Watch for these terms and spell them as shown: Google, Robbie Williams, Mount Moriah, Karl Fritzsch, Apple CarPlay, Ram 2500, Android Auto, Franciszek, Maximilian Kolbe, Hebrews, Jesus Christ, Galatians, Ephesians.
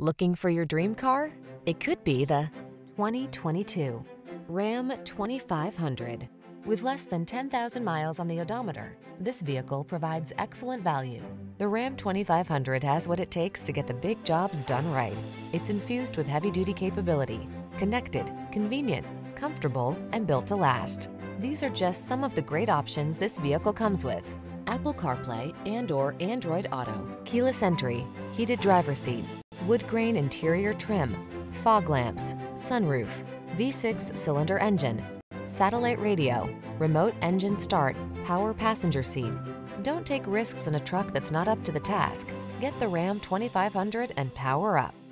Looking for your dream car? It could be the 2022 Ram 2500. With less than 10,000 miles on the odometer, this vehicle provides excellent value. The Ram 2500 has what it takes to get the big jobs done right. It's infused with heavy-duty capability, connected, convenient, comfortable, and built to last. These are just some of the great options this vehicle comes with: Apple CarPlay and/or Android Auto, keyless entry, heated driver's seat, wood grain interior trim, fog lamps, sunroof, V6 cylinder engine, satellite radio, remote engine start, power passenger seat. Don't take risks in a truck that's not up to the task. Get the Ram 2500 and power up.